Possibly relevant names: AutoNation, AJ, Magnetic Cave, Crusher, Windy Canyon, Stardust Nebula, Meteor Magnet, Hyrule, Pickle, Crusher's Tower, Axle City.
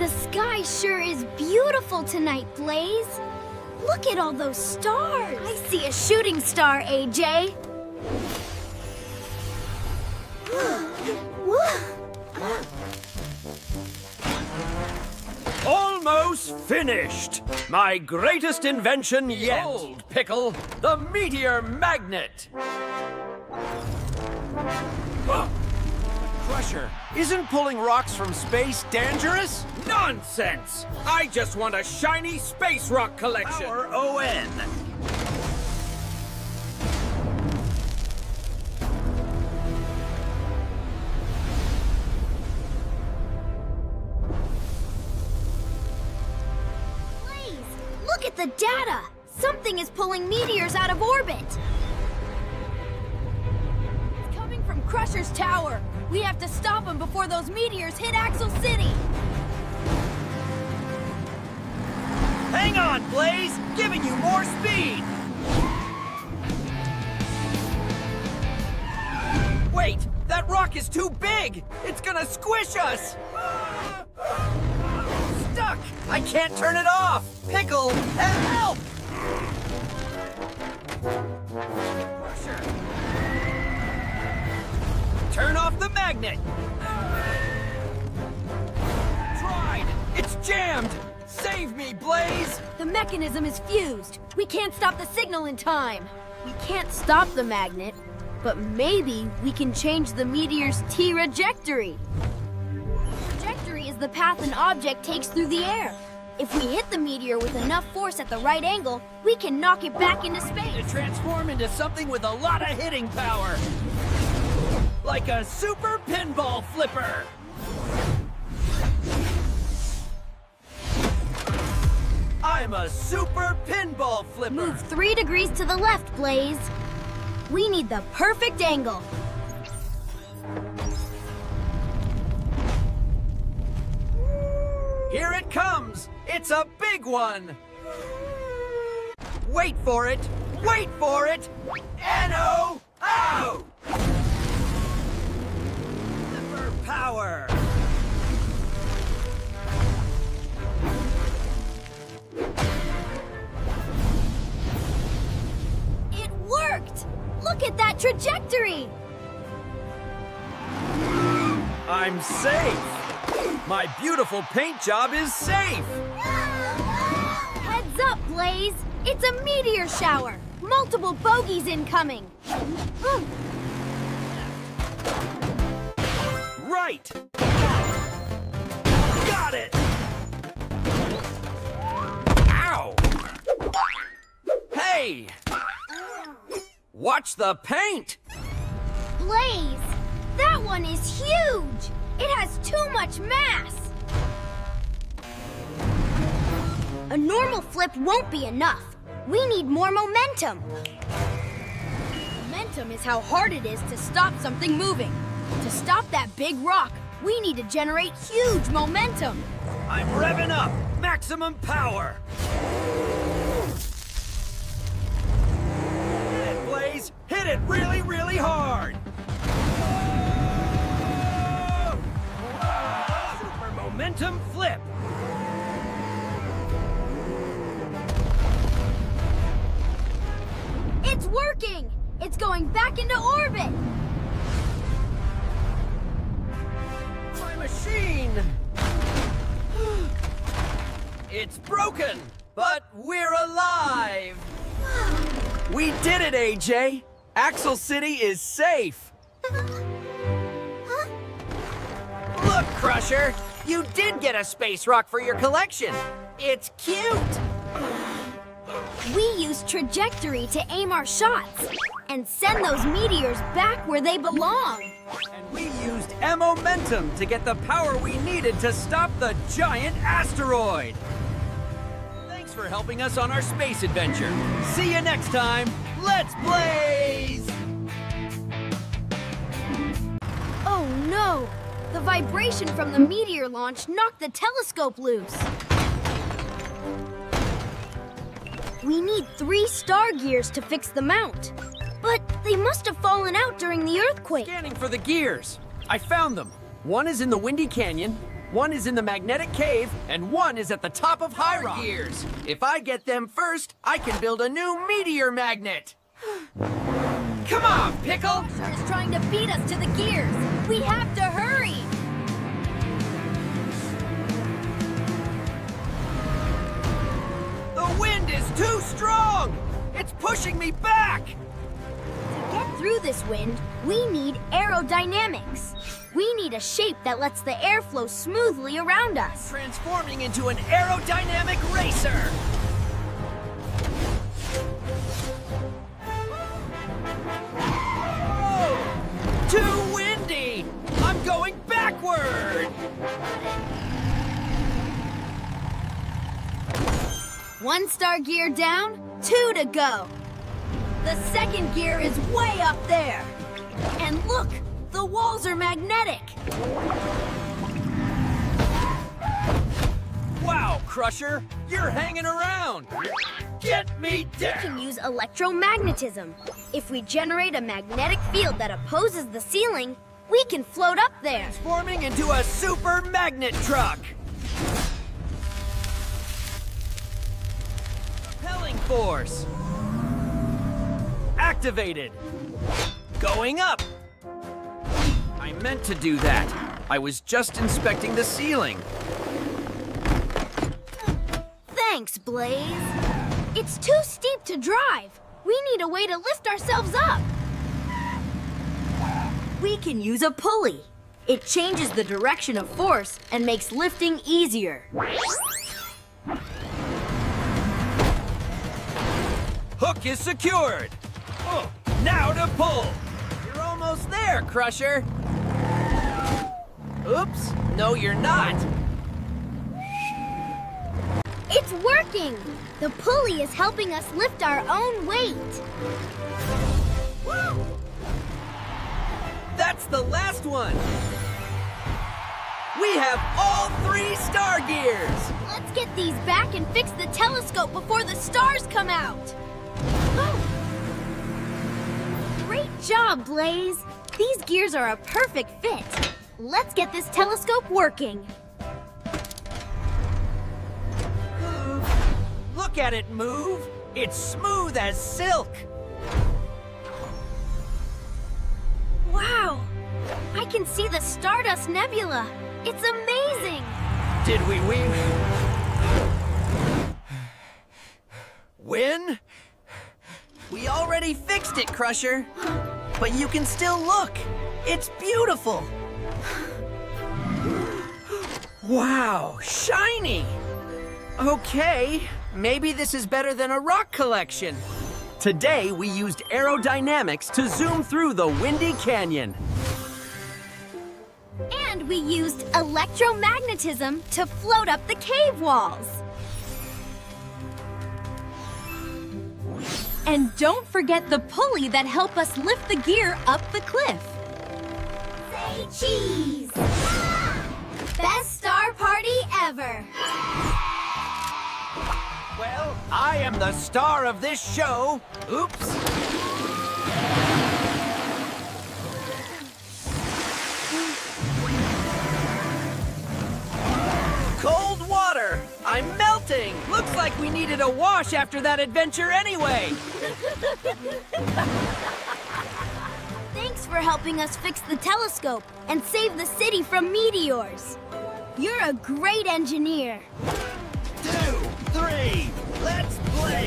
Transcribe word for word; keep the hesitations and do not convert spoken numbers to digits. The sky sure is beautiful tonight, Blaze. Look at all those stars. I see a shooting star, A J. Almost finished! My greatest invention yet! Behold, Pickle, the meteor magnet! Crusher, isn't pulling rocks from space dangerous? Nonsense! I just want a shiny space rock collection! Our O N! Look at the data! Something is pulling meteors out of orbit! It's coming from Crusher's Tower! We have to stop him before those meteors hit Axle City! Hang on, Blaze! Giving you more speed! Wait! That rock is too big! It's gonna squish us! Stuck! I can't turn it off! Pickle, help! Crusher! Turn off the magnet! Tried! It's jammed! Save me, Blaze! The mechanism is fused. We can't stop the signal in time. We can't stop the magnet, but maybe we can change the meteor's T-trajectory. Trajectory is the path an object takes through the air. If we hit the meteor with enough force at the right angle, we can knock it back into space. To transform into something with a lot of hitting power. Like a super pinball flipper. I'm a super pinball flipper. Move three degrees to the left, Blaze. We need the perfect angle. Here it comes! It's a big one! Wait for it! Wait for it! N O O! -O! Super power! It worked! Look at that trajectory! I'm safe! My beautiful paint job is safe! Heads up, Blaze! It's a meteor shower! Multiple bogeys incoming! Right! Got it! Ow! Hey! Watch the paint! Blaze! That one is huge! It has too much mass! A normal flip won't be enough. We need more momentum. Momentum is how hard it is to stop something moving. To stop that big rock, we need to generate huge momentum. I'm revving up! Maximum power! Hit it, Blaze! Hit it really, really hard! Momentum flip! It's working! It's going back into orbit! My machine! It's broken, but we're alive! We did it, A J! Axle City is safe! Huh? Look, Crusher! You did get a space rock for your collection! It's cute! We use trajectory to aim our shots and send those meteors back where they belong. And we used momentum to get the power we needed to stop the giant asteroid! Thanks for helping us on our space adventure. See you next time! Let's Blaze! Oh no! The vibration from the meteor launch knocked the telescope loose. We need three star gears to fix the mount. But they must have fallen out during the earthquake. Scanning for the gears. I found them. One is in the Windy Canyon, One is in the Magnetic Cave, and one is at the top of Hyrule. Gears. If I get them first, I can build a new meteor magnet. Come on, Pickle! Crusher's trying to beat us to the gears. We have to hurry. The wind is too strong. It's pushing me back. To get through this wind, we need aerodynamics. We need a shape that lets the air flow smoothly around us. Transforming into an aerodynamic racer! Whoa! Too windy! I'm going backward! One star gear down, two to go. The second gear is way up there. And look! The walls are magnetic! Wow, Crusher! You're hanging around! Get me down! We can use electromagnetism. If we generate a magnetic field that opposes the ceiling, we can float up there! Transforming into a super magnet truck! Propelling force! Activated! Going up! I meant to do that. I was just inspecting the ceiling. Thanks, Blaze. It's too steep to drive. We need a way to lift ourselves up. We can use a pulley. It changes the direction of force and makes lifting easier. Hook is secured. Oh, now to pull. You're almost there, Crusher. Oops, no you're not! It's working! The pulley is helping us lift our own weight! Woo! That's the last one! We have all three star gears! Let's get these back and fix the telescope before the stars come out! Oh. Great job, Blaze! These gears are a perfect fit! Let's get this telescope working. Look at it move. It's smooth as silk. Wow. I can see the Stardust Nebula. It's amazing. Did we win? Win? We already fixed it, Crusher. But you can still look. It's beautiful. Wow, shiny! Okay, maybe this is better than a rock collection. Today, we used aerodynamics to zoom through the Windy Canyon. And we used electromagnetism to float up the cave walls. And don't forget the pulley that helped us lift the gear up the cliff. Cheese! Best star party ever! Well, I am the star of this show. Oops! Cold water! I'm melting! Looks like we needed a wash after that adventure anyway! Thanks for helping us fix the telescope and save the city from meteors. You're a great engineer. Two, three, let's play!